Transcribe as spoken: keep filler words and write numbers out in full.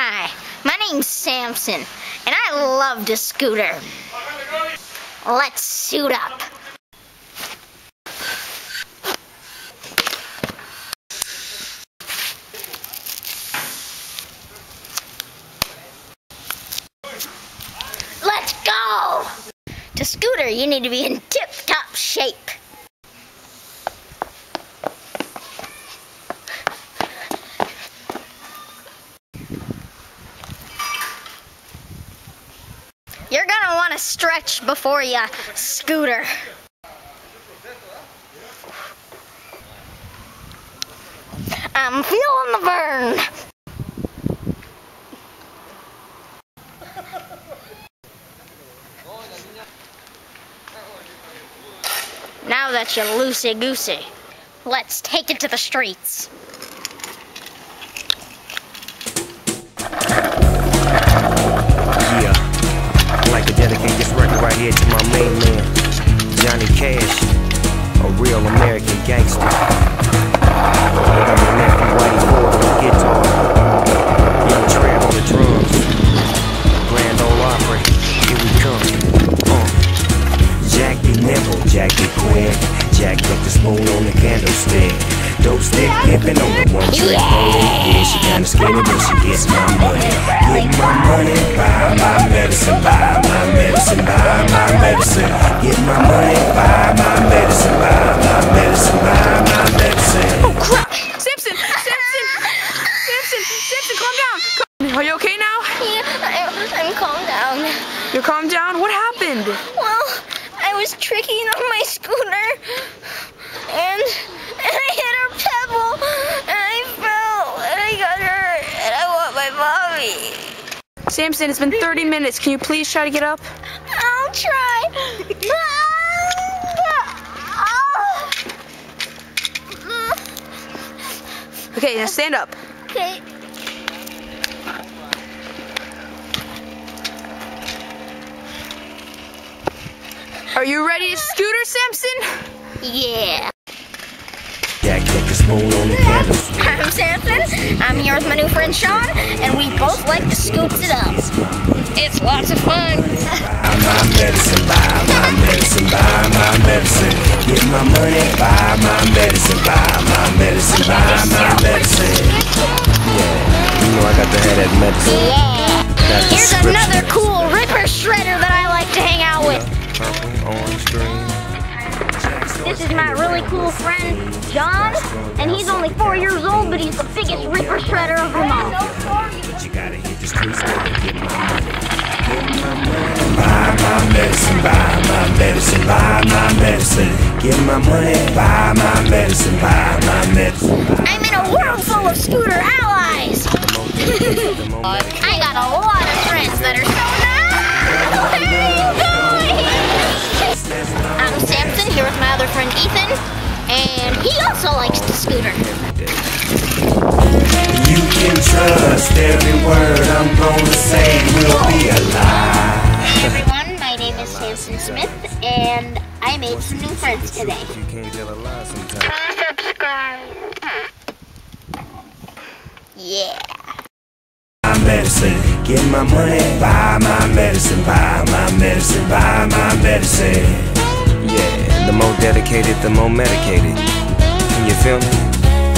Hi, my name's Samson, and I love to scooter. Let's suit up. Let's go! To scooter, you need to be in tip-top shape. You're gonna want to stretch before you scooter. I'm feeling the burn. Now that you're loosey-goosey, let's take it to the streets. Here to my main man, Johnny Cash, a real American gangster. With my nephew Whitey Ford on the guitar, young Trev on the drums, Grand Ole Opry, here we come. Uh. Jackie Nimble, Jackie Quick, Jack took the spoon on the candlestick, dope stick pimping on the one trick pony. Yeah, she kinda skinny, but she gets my money. Get my money, buy my medicine, buy my medicine, buy. Get my money, buy my medicine, buy my medicine, buy my medicine. Oh crap! Samson! Samson! Samson! Samson, calm down! Calm. Are you okay now? Yeah, I, I'm calm down. You're calm down? What happened? Well, I was tricking on my scooter, and, and I hit a pebble, and I fell, and I got hurt, and I want my mommy. Samson, it's been thirty minutes. Can you please try to get up? I'll try. Okay, now stand up. Okay. Are you ready to scooter, Samson? Yeah. I'm Samson, I'm here with my new friend Sean, and we both like to scoot it up. It's lots of fun. Buy my medicine, buy my medicine, buy my medicine. Get my money, buy my medicine, buy my medicine, buy my medicine. Yeah, you know I got to have that medicine. Yeah. Here's another cool ripper shredder that I like to hang out with. This is my really cool friend, John, and he's only four years old, but he's the biggest ripper shredder of them all. But you gotta hit the streets to get my money. Buy my medicine, buy my medicine, buy my medicine. Get my money, buy my medicine, buy my medicine. I'm in a world full of scooter allies. I got a lot of friends that are so nice. Where are you going? I'm Samson, here with my other friend Ethan, and he also likes to scooter. You can trust every word I'm gonna say will be a lie. Hi everyone, my name is Samson Smith, and I made some new friends today. Yeah. My medicine, get my money, buy my medicine, buy my medicine, buy my medicine. Yeah, the more dedicated, the more medicated. Can you feel me?